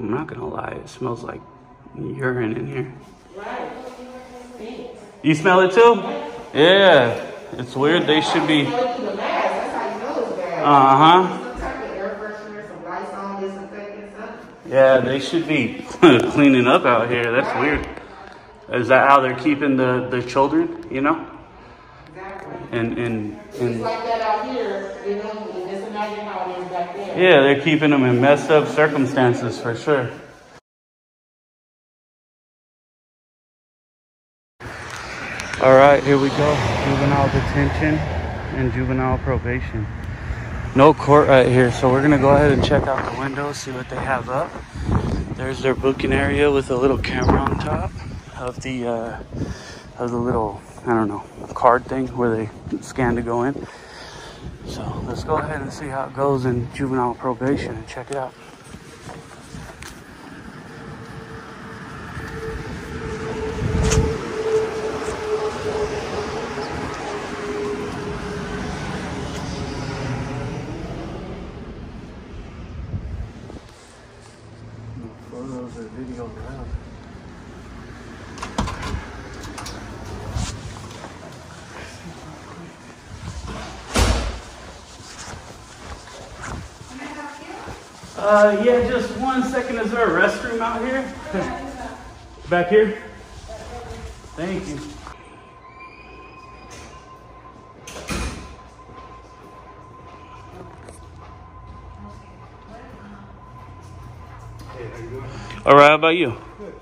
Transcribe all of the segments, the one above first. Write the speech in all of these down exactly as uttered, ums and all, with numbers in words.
I'm not gonna lie, it smells like urine in here. Right. Thanks. You smell it too? Yeah. It's weird. They should be. Uh huh. Yeah, they should be cleaning up out here. That's weird. Is that how they're keeping the the children? You know. Exactly. And and and. Like that out here, you know. Just imagine how it is back there. Yeah, they're keeping them in messed up circumstances for sure. All right, here we go. Juvenile detention and juvenile probation. No court right here, so we're gonna go ahead and check out the windows, see what they have up. There's their booking area with a little camera on top of the uh, of the little, I don't know, card thing where they scan to go in. So let's go ahead and see how it goes in juvenile probation and check it out. Uh, yeah, just one second. Is there a restroom out here? Back here? Thank you. All right, how about you? Good.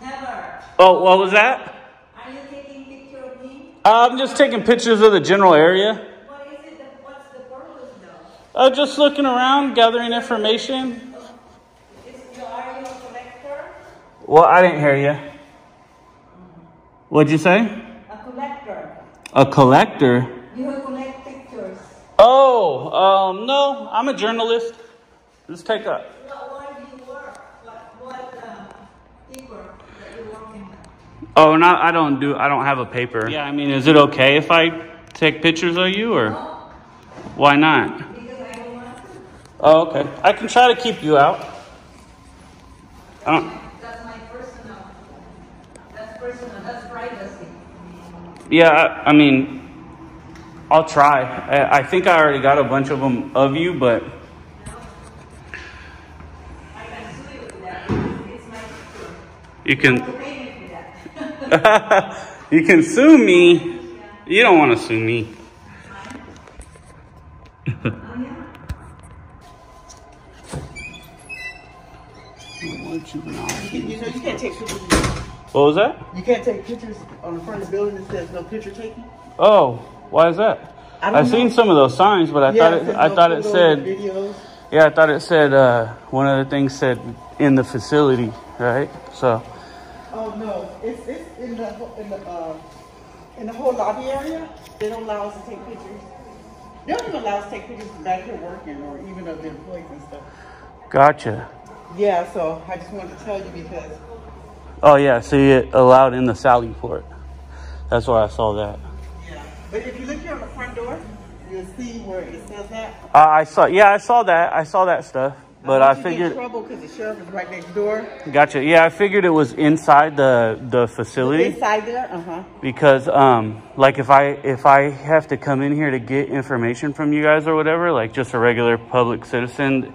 Never. Oh, what was that? Are you taking pictures of me? Uh, I'm just taking pictures of the general area. Uh, just looking around, gathering information. Is, are you a collector? Well, I didn't hear you. What'd you say? A collector. A collector? You collect pictures. Oh, um, no, I'm a journalist. Let's take a... What, where do you work? What, what uh, paper that you work in? Oh, no, I don't do, I don't have a paper. Yeah, I mean, is it okay if I take pictures of you, or no. Why not? Oh, okay. I can try to keep you out. That's, I don't... that's my personal. That's personal. That's privacy. Yeah, I, I mean, I'll try. I, I think I already got a bunch of them of you, but... No. I can sue you with that. It's my picture. You can... You have to pay me for that. You can sue me. Yeah. You don't want to sue me. You know, you can't take pictures. What was that? You can't take pictures on the front of the building that says no picture taking. Oh, why is that? I I've know. seen some of those signs, but I yeah, thought it. I no thought it said. Videos. Yeah, I thought it said. Uh, one of the things said in the facility, right? So. Oh no! It's it's in the in the uh, in the whole lobby area. They don't allow us to take pictures. They don't even allow us to take pictures of back here working, or even of the employees and stuff. Gotcha. Yeah, so I just wanted to tell you because... Oh, yeah, so you allowed in the Sally port. That's why I saw that. Yeah, but if you look here on the front door, you'll see where it says that. Uh, I saw, yeah, I saw that. I saw that stuff, but I, I figured... in trouble because the sheriff is right next door. Gotcha. Yeah, I figured it was inside the, the facility. Inside there? Uh-huh. Because, um, like, if I, if I have to come in here to get information from you guys or whatever, like just a regular public citizen...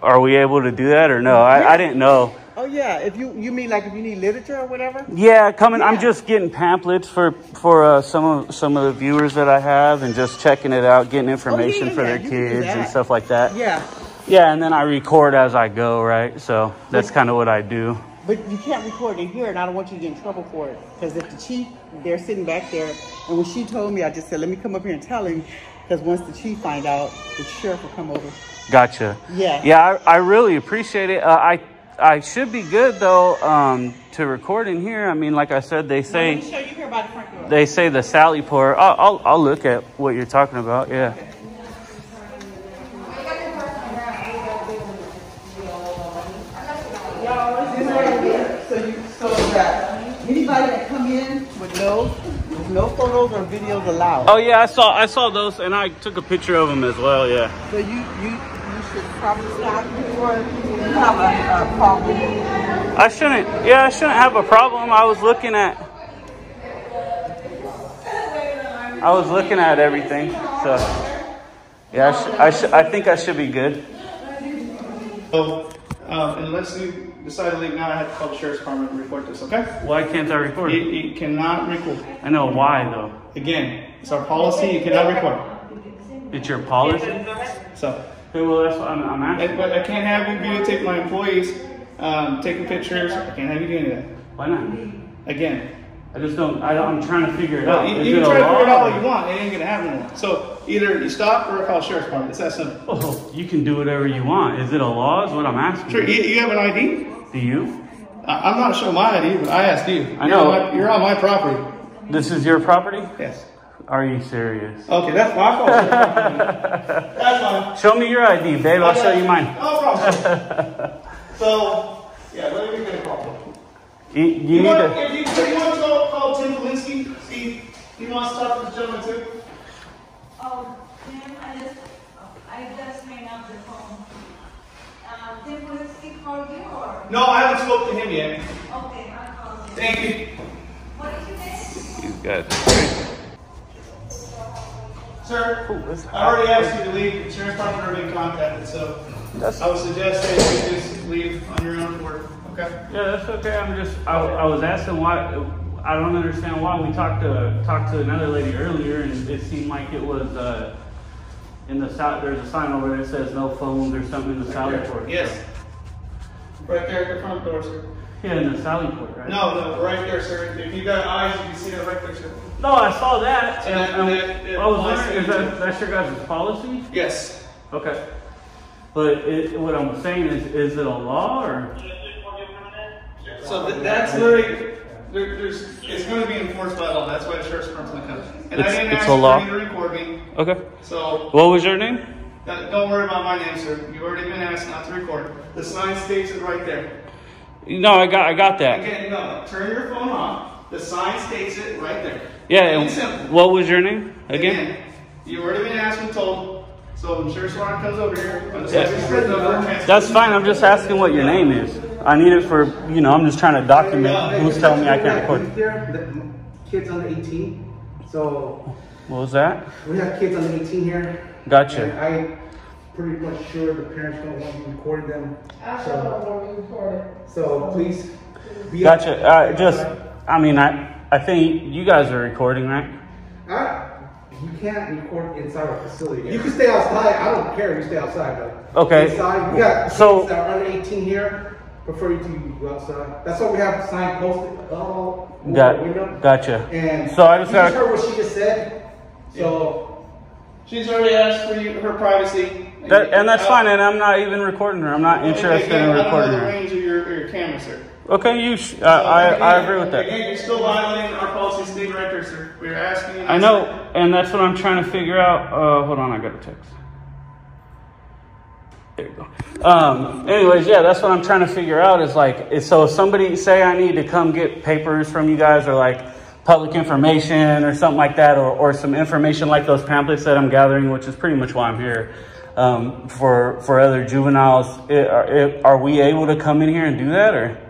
Are we able to do that or no? I, yeah. I didn't know. Oh yeah, if you you mean like if you need literature or whatever? Yeah, coming. Yeah. I'm just getting pamphlets for for uh, some of some of the viewers that I have, and just checking it out, getting information oh, yeah, yeah, for yeah. their you kids and stuff like that. Yeah. Yeah, and then I record as I go, right? So that's kind of what I do. But you can't record in here, and I don't want you to get in trouble for it, because if the chief, they're sitting back there, and when she told me, I just said, let me come up here and tell him, because once the chief find out, the sheriff will come over. Gotcha. Yeah. Yeah, I, I really appreciate it. Uh, I I should be good though um, to record in here. I mean, like I said, they say no, show you here by the front door. They say the Sally port. I'll, I'll I'll look at what you're talking about. Yeah. Okay. So that anybody that come in with no no photos or videos allowed. Oh yeah, I saw I saw those, and I took a picture of them as well. Yeah. So you you. I shouldn't, yeah, I shouldn't have a problem. I was looking at, I was looking at everything. So, yeah, I, sh I, sh I think I should be good. So, um, unless you decide to leave now, I have to call the sheriff's department and report this, okay? Why can't I report? You, you cannot report. I know, why though? Again, it's our policy, you cannot report. It's your policy? So. Okay, well, that's what I'm, I'm asking. But I can't have you videotape my employees, um, taking pictures. I can't have you doing that. Why not? Again. I just don't, I don't I'm trying to figure it no, out. You, you can try to figure it out all you want. It ain't going to happen. Anymore. So either you stop or call the sheriff's department. It's that simple. Oh, you can do whatever you want. Is it a law is what I'm asking. Sure. You, you have an I D? Do you? I, I'm not showing my I D, but I asked you. I know. You're on, my, you're on my property. This is your property? Yes. Are you serious? Okay, that's my fault. That's mine. Show me your I D, babe. I'll show you mine. No problem. So, yeah, let me get a call. You, you, you need want, to. If you, if you want to go call Tim Polinsky, see, he wants to talk to the gentleman too. Oh, Tim, I just, I just made up the phone. Um, Tim Polinsky called you or? No, I haven't spoke to him yet. Okay, I'll call him. Thank you. What did you say? He's good. Sir, Ooh, I already asked you to leave. The insurance department already been contacted, so that's I would suggest that you just leave on your own work. Okay. Yeah, that's okay. I'm just I, I was asking why I don't understand why we talked to talked to another lady earlier, and it seemed like it was uh, in the south. There's a sign over there that says no phones or something in the Sally Port. Yes. So. Right there at the front door, sir. Yeah, in the Sally Port, right? No, no, right there, sir. If you got eyes, you can see it right there, sir. No, I saw that. So and, and that, that I was wondering, is that, that's your guys' policy? Yes. Okay. But it, what I'm saying is, is it a law or? So that, that's literally, there, there's, it's going to be enforced by law. That's why the sheriff's department comes. And it's, I didn't ask you to record me. Okay. So. What was your name? That, don't worry about my name, sir. You've already been asked not to record. The sign states it right there. No, I got, I got that. Again, no, turn your phone off. The sign states it right there. Yeah, and what was your name again? again you already been asked and told, so I'm sure someone comes over here. Yeah. That's fine. I'm just asking what your name is. I need it for, you know, I'm just trying to document who's telling me I can't record. The kids under eighteen. So. What was that? We have kids under eighteen here. Gotcha. I'm pretty much sure the parents don't want to record them. I don't want to record it. So please. Gotcha. Uh, just, I mean, I. I think you guys are recording, right? Uh, you can't record inside our facility. You can stay outside. I don't care. You stay outside, though. Okay. Inside, we got so, kids that are under eighteen here. Prefer you to go outside. That's why we have the sign posted. Oh, got, window. Gotcha. And so I just got heard what she just said. So yeah. She's already asked for you, her privacy. And, that, and that's out. Fine. And I'm not even recording her. I'm not okay, interested okay, in recording her. The range of your, your camera, sir. Okay, you. Sh uh, so, I again, I agree with that. Again, you're still violating our policy, state director, sir. We're asking. You I know, that. And that's what I'm trying to figure out. Uh, hold on, I got a text. There you go. Um. Anyways, yeah, that's what I'm trying to figure out. Is like, so if somebody say I need to come get papers from you guys, or like public information, or something like that, or or some information like those pamphlets that I'm gathering, which is pretty much why I'm here. Um. For for other juveniles, it, are, are we able to come in here and do that, or?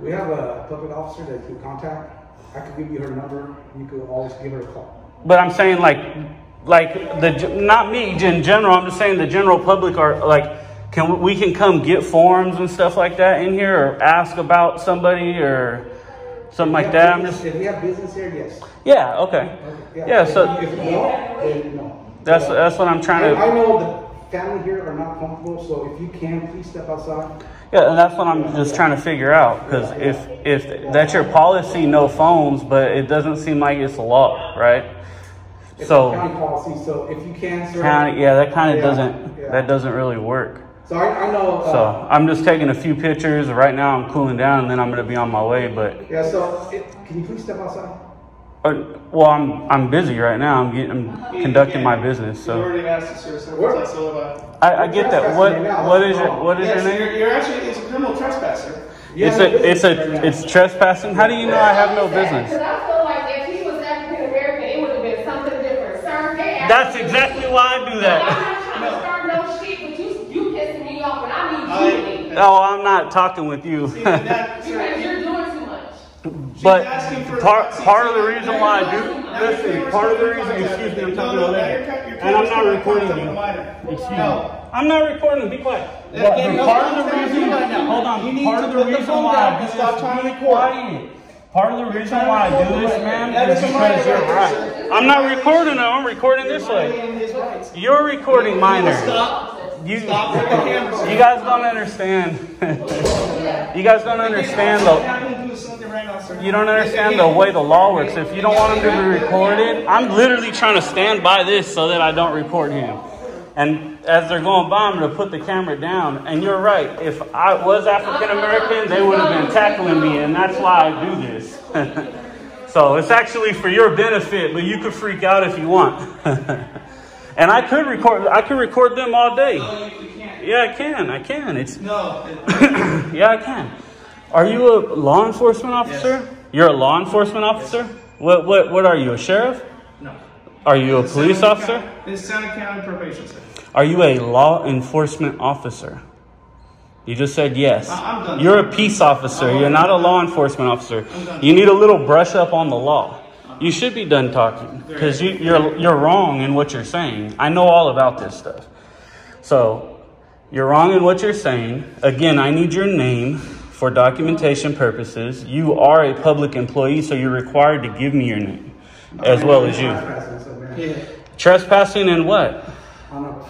We have a public officer that you can contact. I could give you her number. You could always give her a call. But I'm saying like, like the not me in general. I'm just saying the general public are like, can we can come get forms and stuff like that in here, or ask about somebody or something like that. Business, I'm just. If we have business here, yes. Yeah. Okay. okay yeah. yeah if, so if not, then no. That's so, that's what I'm trying to. I know the family here are not comfortable, so if you can, please step outside. Yeah, and that's what I'm just trying to figure out, because if if that's your policy, no phones, but it doesn't seem like it's a law, right? It's so county policy, so if you can, sir, county, yeah, that kind of yeah, doesn't yeah. that doesn't really work. So I, I know. Uh, so I'm just taking a few pictures right now. I'm cooling down, and then I'm gonna be on my way. But yeah, so it, can you please step outside? Or, well, I'm I'm busy right now. I'm getting I'm conducting my business. So I, I get that. What what is it? What is your name? You're actually it's a criminal trespasser. It's a it's a it's trespassing. How do you know I have no business? Because I feel like if he was African American, it would have been something different. That's exactly why I do that. I'm not trying to start no shit, but you you pissing me. No, I'm not talking with you. See, that, because you're doing too much. But part, part of the reason why I do, listen, part of the reason, excuse me, I'm talking about that. And I'm not recording you. Excuse me. I'm not recording, be quiet. But part of the reason, hold on, part of the reason why I do this, be quiet. Part of the reason why I do this, man, is because you're right. I'm not recording though, I'm recording this way. You're recording minor. You, Stop with the camera. You guys don't understand. You guys don't understand the. You don't understand the way the law works. If you don't want him to be recorded, I'm literally trying to stand by this so that I don't record him. And as they're going by, I'm going to put the camera down. And you're right. If I was African American, they would have been tackling me, and that's why I do this. So it's actually for your benefit, but you could freak out if you want. And I could record. I could record them all day. No, you can't. Yeah, I can. I can. It's no. Yeah, I can. Are you a law enforcement officer? Yes. You're a law enforcement officer. Yes. What? What? What are you? A sheriff? No. Are you a police officer? It's Santa County Probation Center. Are you a law enforcement officer? You just said yes. I'm done. You're a peace officer. You're not a law enforcement officer. You need a little brush up on the law. You should be done talking because you, you're you're wrong in what you're saying. I know all about this stuff. So you're wrong in what you're saying. Again, I need your name for documentation purposes. You are a public employee, so you're required to give me your name as well as you. Yeah. Trespassing in what? On a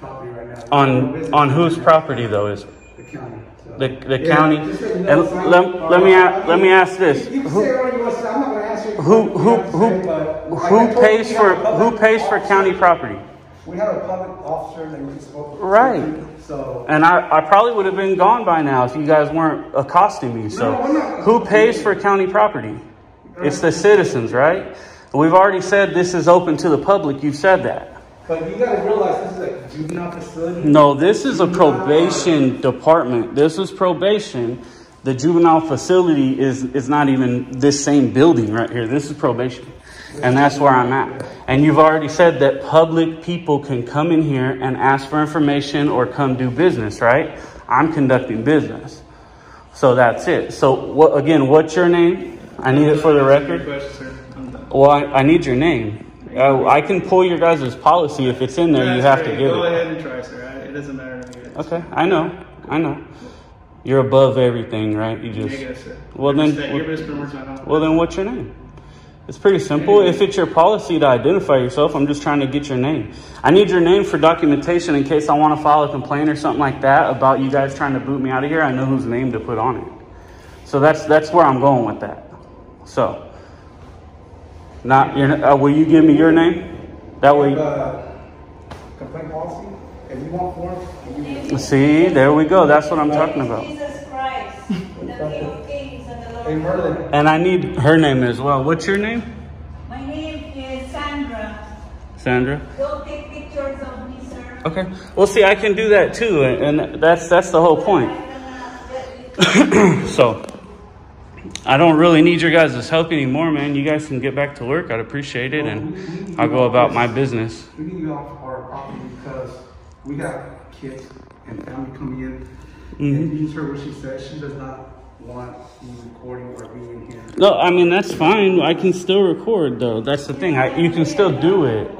property right now. On on whose property though is it? The county. The, the yeah, county, and let, let me ask, let me ask this: who who who who, who pays for who pays for county property? We have a public officer that we spoke. Right. So. And I, I probably would have been gone by now if you guys weren't accosting me. So, who pays for county property? It's the citizens, right? We've already said this is open to the public. You've said that. But you gotta realize this is a juvenile facility. No, this is a probation department. This is probation. The juvenile facility is is not even this same building right here. This is probation. And that's where I'm at. And you've already said that public people can come in here and ask for information or come do business, right? I'm conducting business. So that's it. So what, again, what's your name? I need it for the record. Well, I, I need your name. Uh, I can pull your guys' policy. If it's in there, yeah, you have right. to give Go it. Go ahead and try, sir. I, it doesn't matter to me. Okay, I know. I know. You're above everything, right? You just... Negative, sir. Well, then, well, well, then what's your name? It's pretty simple. If it's your policy to identify yourself, I'm just trying to get your name. I need your name for documentation in case I want to file a complaint or something like that about you guys trying to boot me out of here. I know whose name to put on it. So that's, that's where I'm going with that. So... Not your, uh, will you give me your name? That way. Uh, complaint policy. If you want form. See, there we go. That's what I'm talking about. Jesus Christ, the King of Kings and the Lord of Lords. And I need her name as well. What's your name? My name is Sandra. Sandra. Don't take pictures of me, sir. Okay. Well, see, I can do that too, and that's that's the whole point. So. I don't really need your guys' help anymore, man. You guys can get back to work. I'd appreciate it, and I'll go about my business. We need to go off our property because we got kids and family coming in. Mm-hmm. And you just heard what she said. She does not want you recording or being here. No, I mean, that's fine. I can still record, though. That's the thing. I, you can still do it.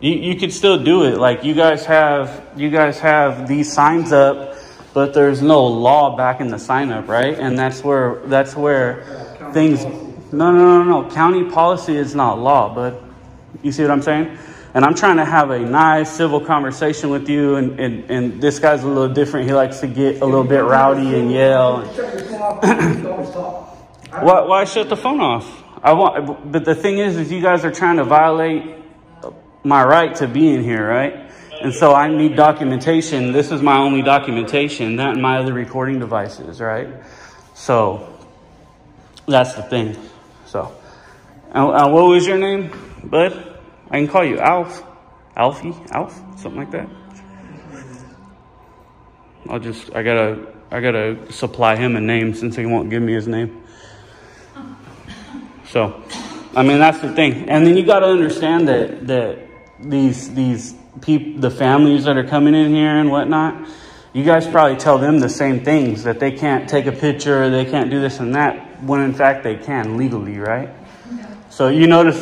You, you could still do it. Like, you guys have, you guys have these signs up. But there's no law back in the sign-up, right? And that's where that's where yeah, things... No, no, no, no. County policy is not law, but you see what I'm saying? And I'm trying to have a nice civil conversation with you, and, and, and this guy's a little different. He likes to get a little bit rowdy and yell. Why, why shut the phone off? I want, but the thing is, is you guys are trying to violate my right to be in here, right? And so I need documentation. This is my only documentation, that and my other recording devices, right? So that's the thing. So uh, what was your name, bud? I can call you Alf, Alfie, Alf, something like that. I'll just, I gotta, I gotta supply him a name since he won't give me his name. So, I mean, that's the thing. And then you gotta understand that, that these, these, People, the families that are coming in here and whatnot, You guys probably tell them the same things, that they can't take a picture, they can't do this and that, when in fact they can legally, right? No. So you notice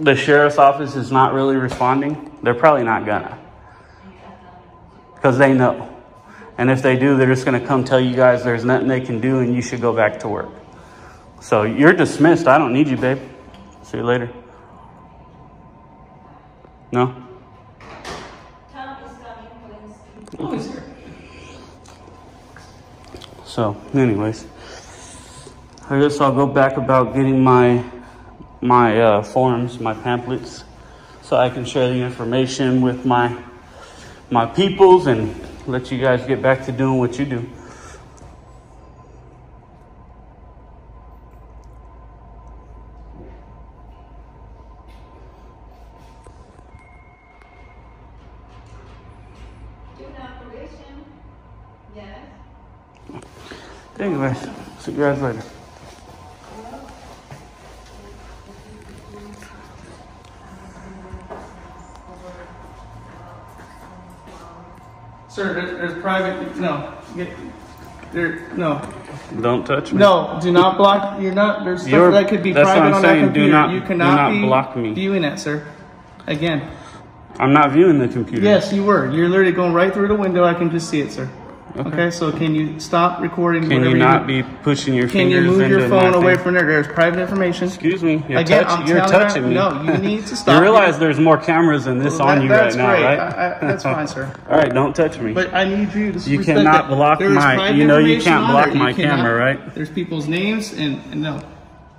the sheriff's office is not really responding. They're probably not gonna, because they know. And if they do, they're just gonna come tell you guys there's nothing they can do and you should go back to work. So you're dismissed. I don't need you, babe. See you later. No? Tom is coming, please. Okay. So, anyways, I guess I'll go back about getting my my uh, forms, my pamphlets, so I can share the information with my my peoples and let you guys get back to doing what you do. Anyways, see you guys later. Sir, there, there's private. No, get, there. No. Don't touch me. No, do not block. You're not. There's stuff You're, that could be private on saying, that computer. Do not, you cannot do not be block me. Viewing it, sir. Again. I'm not viewing the computer. Yes, you were. You're literally going right through the window. I can just see it, sir. Okay. Okay, so can you stop recording? Can you not be pushing your fingers into my face? Can you move your phone away from there? There's private information. Excuse me. You're touching me. No, you need to stop. You realize there's more cameras than this on you right now, right? I, I, that's fine, sir. All right, don't touch me. But I need you to. You cannot block my. You know you can't block my camera, right? There's people's names and, and no.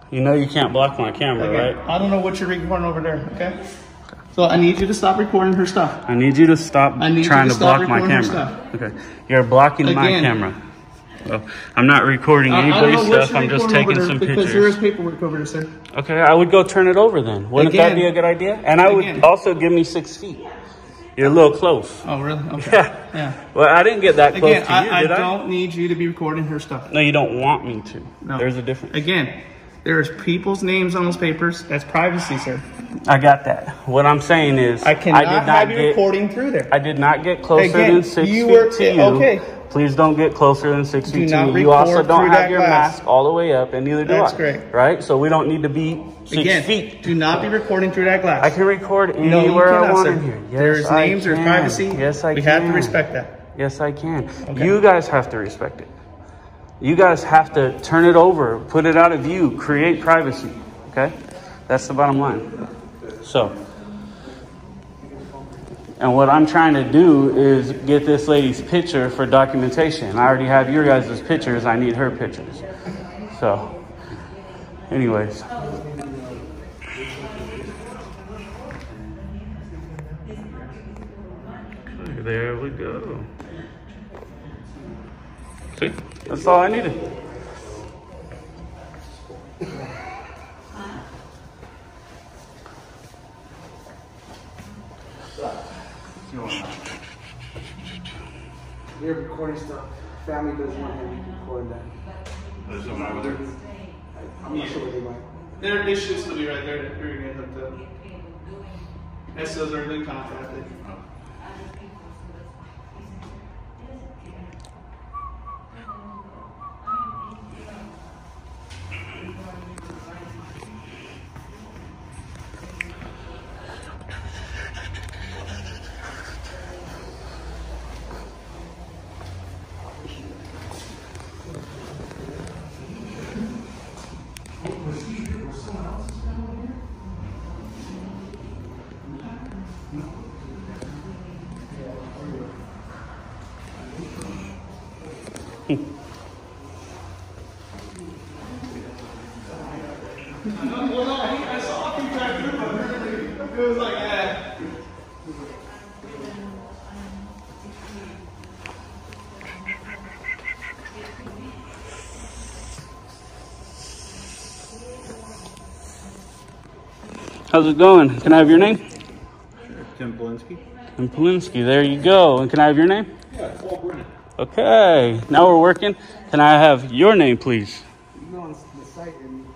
You know you can't block my camera, right? I don't know what you're recording over there. Okay. So I need you to stop recording her stuff. I need you to stop trying to, to stop block my camera. Okay, you're blocking Again. my camera. Well, I'm not recording uh, anybody's stuff. I'm just taking some because pictures. Because there is paperwork over there, sir. Okay, I would go turn it over then. Wouldn't Again. that be a good idea? And I Again. would also give me six feet. You're a little close. Oh, really? Okay. Yeah. yeah. Well, I didn't get that close Again, to you, I, did I? I don't need you to be recording her stuff. No, you don't want me to. No. There's a difference. Again. There's people's names on those papers. That's privacy, sir. I got that. What I'm saying is, I cannot I did not have you get, recording through there. I did not get closer Again, than six you feet were, to you. Okay. Please don't get closer than six do feet to me. You also don't have your glass. mask all the way up, and neither do That's I. That's great. Right? So we don't need to be six Again, feet. Do not be recording through that glass. I can record anywhere no, cannot, I want sir. in here. Yes, there's I names, can. there's privacy. Yes, I we can. We have to respect that. Yes, I can. Okay. You guys have to respect it. You guys have to turn it over, put it out of view, create privacy, okay? That's the bottom line. So, and what I'm trying to do is get this lady's picture for documentation. I already have your guys' pictures. I need her pictures. So, anyways. There we go. See? That's all I needed. You're recording stuff. Family doesn't want him to record that. There's no matter whether. I'm not sure what they might. Their issues will be right there. You're going to have to. S Os are really contacted. How's it going? Can I have your name? Sure, Tim Polinsky. Tim Polinsky, there you go. And can I have your name? Yeah, Paul Brennan. Okay, now we're working. Can I have your name, please? No, it's the site. And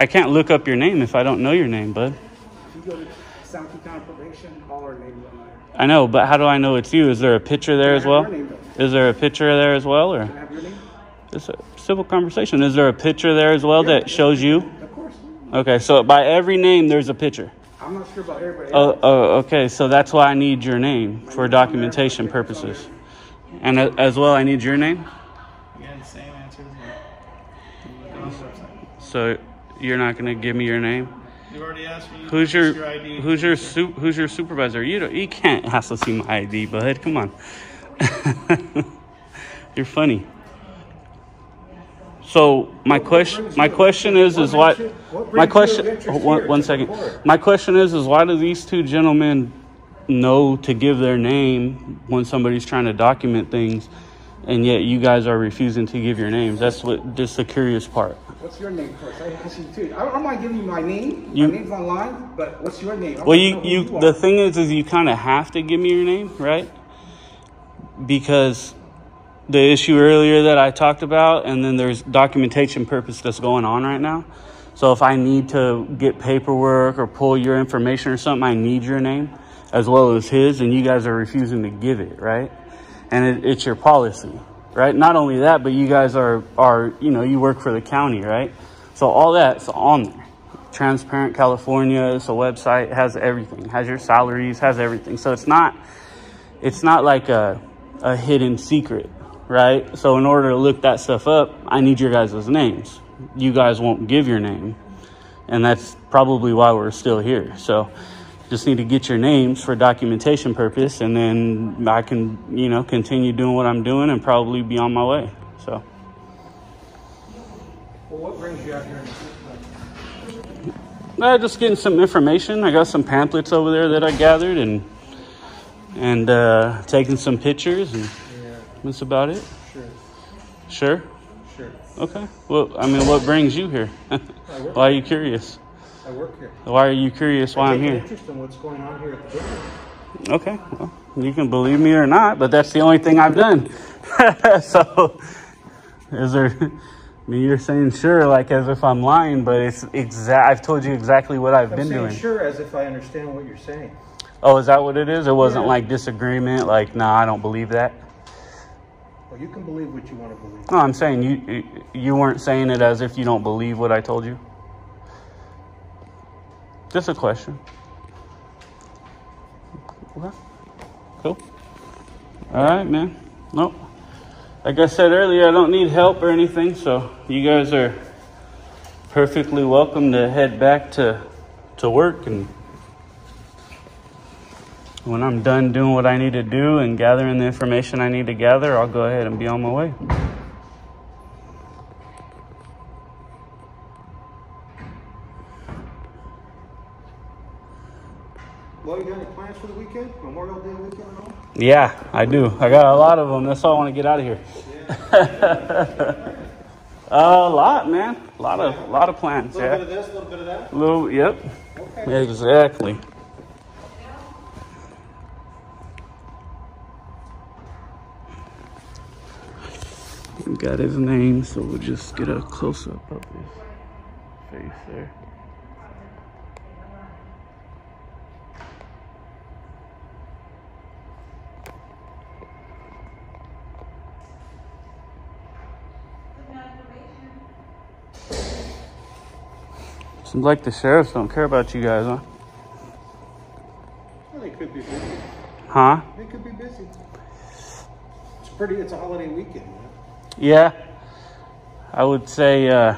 I can't look up your name if I don't know your name, bud. You go to San Joaquin Probation, all are named on there. I know, but how do I know it's you? Is there a picture there as well? Is there a picture there as well? Or? Can I have your name? It's a civil conversation. Is there a picture there as well yeah, that shows you? Of course. Okay, so by every name, there's a picture. I'm not sure about everybody else. Oh, oh, okay, so that's why I need your name for documentation purposes. And as well, I need your name? Yeah, the same answer. So you're not going to give me your name? You've already asked me. Who's your, your I D? Who's your su Who's your supervisor? You don't, you can't ask to see my I D, bud. Come on. You're funny. So my question, my question is, is why? My question. One, one second. My question is, is why do these two gentlemen know to give their name when somebody's trying to document things, and yet you guys are refusing to give your names? That's what just the curious part. What's your name first? I asked you too. I don't mind giving you my name. You, my name's online, but what's your name? Well, you, you, you the thing is, is you kind of have to give me your name, right? Because the issue earlier that I talked about, and then there's documentation purpose that's going on right now. So if I need to get paperwork or pull your information or something, I need your name as well as his, and you guys are refusing to give it, right? And it, it's your policy. Right. Not only that, but you guys are are, you know, you work for the county. Right. So all that's on there. Transparent California is a website, has everything, has your salaries, has everything. So it's not it's not like a, a hidden secret. Right. So in order to look that stuff up, I need your guys' names. You guys won't give your name. And that's probably why we're still here. So just need to get your names for documentation purpose, and then I can, you know, continue doing what I'm doing and probably be on my way. So. Well, what brings you out here? Uh, just getting some information. I got some pamphlets over there that I gathered, and and uh, taking some pictures, and yeah. That's about it. Sure. Sure. Sure. Okay. Well, I mean, what brings you here? Why are you curious? I work here. Why are you curious why I'm here? I'm interested in what's going on here at the building. Okay, well, you can believe me or not, but that's the only thing I've done. So, is there? I mean, you're saying sure, like as if I'm lying, but it's exact. I've told you exactly what I've I'm been doing. Sure, as if I understand what you're saying. Oh, is that what it is? It wasn't yeah. like disagreement. Like, nah, I don't believe that. Well, you can believe what you want to believe. No, I'm saying you you weren't saying it as if you don't believe what I told you. Just a question. Okay. Cool. All right, man. Nope. Like I said earlier, I don't need help or anything, so you guys are perfectly welcome to head back to to work. And when I'm done doing what I need to do and gathering the information I need to gather, I'll go ahead and be on my way. Well, you got any plans for the weekend? Memorial Day weekend at all? Yeah, I do. I got a lot of them. That's why I want to get out of here. Yeah. A lot, man. A lot of, a lot of plans. A little yeah. bit of this, a little bit of that. A little, yep. Okay. Exactly. We got his name, so we'll just get a close-up of his face there. Seems like the sheriffs don't care about you guys, huh? Well, they could be busy. Huh? They could be busy. It's pretty, it's a holiday weekend, man. Yeah. I would say uh,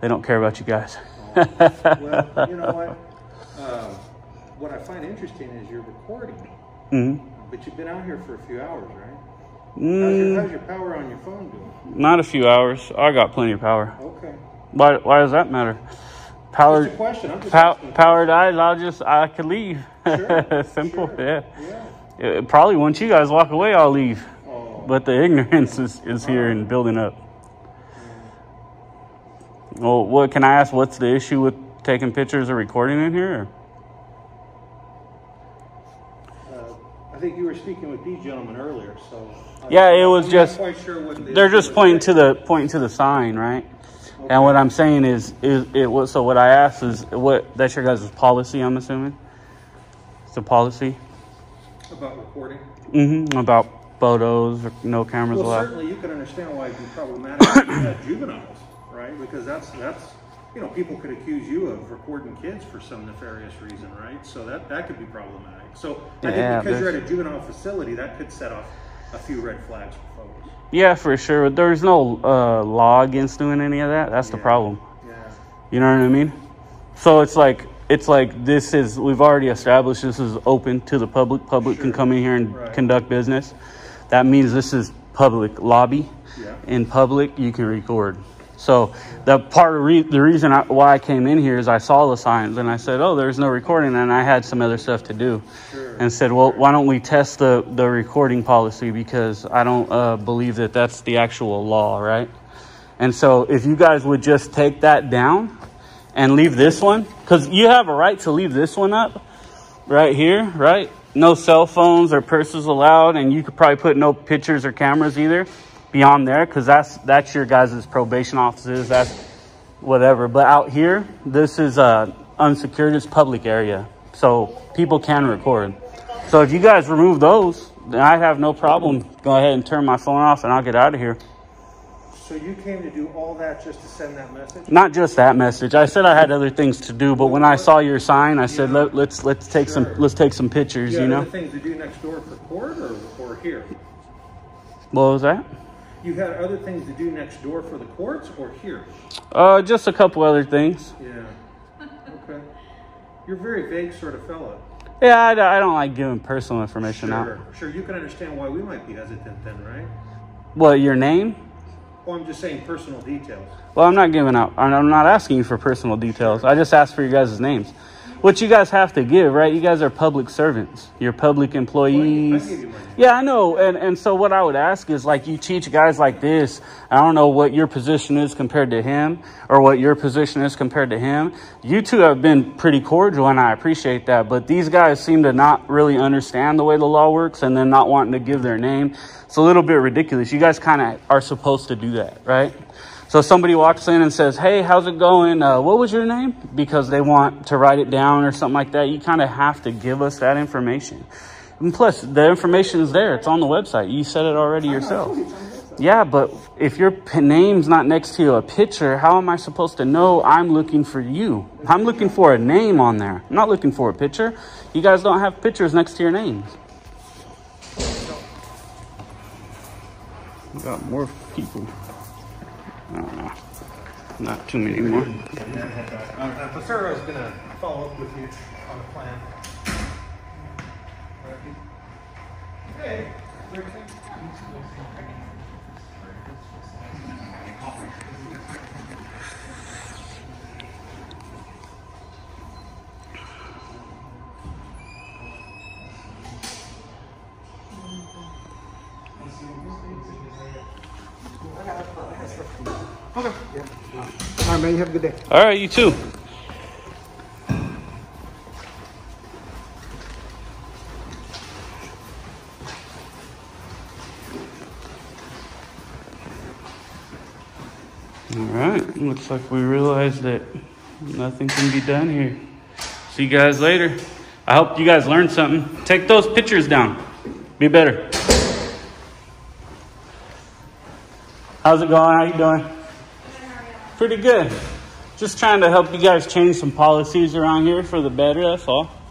they don't care about you guys. Oh. Well, you know what? Uh, what I find interesting is you're recording. Mm-hmm. But you've been out here for a few hours, right? Mm. How's your, how's your power on your phone doing? Not a few hours. I got plenty of power. Okay. Why, why does that matter? Powered, just a question. I'm just pow powered eyes, I'll just, I could leave. Sure, simple, sure. yeah. yeah. It, probably once you guys walk away, I'll leave. Oh. But the ignorance is, is here and building up. Mm. Well, what can I ask? What's the issue with taking pictures or recording in here? Uh, I think you were speaking with these gentlemen earlier, so. I yeah, it was I'm just, not quite sure what the they're just pointing to the, pointing to the sign, right? Okay. And what I'm saying is, is it was so what I asked is what that's your guys' policy, I'm assuming. the policy. About recording? Mm-hmm, about photos, or no cameras well, allowed. Well, certainly you can understand why it'd be problematic if you had juveniles, right? Because that's, that's, you know, people could accuse you of recording kids for some nefarious reason, right? So that, that could be problematic. So I yeah, think because you're at a juvenile facility, that could set off a few red flags for folks. Yeah, for sure. There's no uh, law against doing any of that. That's yeah. the problem. Yeah. You know what I mean? So it's like, it's like this is, we've already established this is open to the public. Public sure. can come in here and right. conduct business. That means this is public lobby. Yeah. In public, you can record. So the part of re the reason I, why I came in here is I saw the signs and I said, oh, there's no recording. And I had some other stuff to do sure. and said, well, why don't we test the, the recording policy? Because I don't uh, believe that that's the actual law. Right. And so if you guys would just take that down and leave this one, because you have a right to leave this one up right here. Right. No cell phones or purses allowed. And you could probably put no pictures or cameras either. Beyond there, because that's that's your guys' probation offices, that's whatever. But out here, this is uh, unsecured, it's public area, so people can record. So if you guys remove those, then I have no problem. Go ahead and turn my phone off, and I'll get out of here. So you came to do all that just to send that message? Not just that message. I said I had other things to do, but when I saw your sign, I said yeah. Let, let's let's take sure. some let's take some pictures. You, you know, other things to do next door for court or or here. What was that? You had other things to do next door for the courts or here? Uh, just a couple other things. Yeah. Okay. You're a very vague sort of fellow. Yeah, I, I don't like giving personal information sure. out. Sure, sure. You can understand why we might be hesitant then, right? Well, your name? Well, I'm just saying personal details. Well, I'm not giving out. I'm not asking you for personal details. Sure. I just asked for your guys' names. What you guys have to give, right? You guys are public servants. You're public employees. Well, I give you money. Yeah, I know. And and so what I would ask is, like, you teach guys like this. I don't know what your position is compared to him or what your position is compared to him. You two have been pretty cordial, and I appreciate that. But these guys seem to not really understand the way the law works and then not wanting to give their name. It's a little bit ridiculous. You guys kind of are supposed to do that, right? So somebody walks in and says, hey, how's it going? Uh, what was your name? Because they want to write it down or something like that. You kind of have to give us that information. And plus, the information is there. It's on the website. You said it already yourself. Yeah, but if your name's not next to a picture, how am I supposed to know I'm looking for you? I'm looking for a name on there. I'm not looking for a picture. You guys don't have pictures next to your names. We got more people. I don't know. Not too many more. Uh, Pissarro is going to follow up with you on the plan. Hey. Okay. Yeah. All right, man. You have a good day. All right, you too. All right. Looks like we realized that nothing can be done here. See you guys later. I hope you guys learned something. Take those pictures down. Be better. How's it going? How you doing? Pretty good. Just trying to help you guys change some policies around here for the better, that's all.